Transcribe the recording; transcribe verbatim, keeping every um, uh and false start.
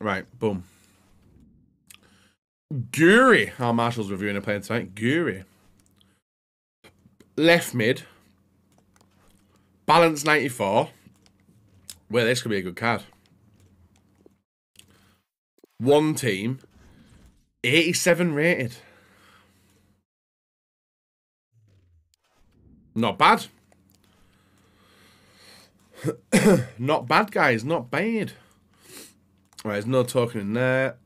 Right, boom. Gouiri, our Marshall's reviewing a player tonight. Gouiri. Left mid. Balance ninety-four. Well, this could be a good card. One team. eighty-seven rated. Not bad. Not bad, guys. Not bad. All right, there's no token in there.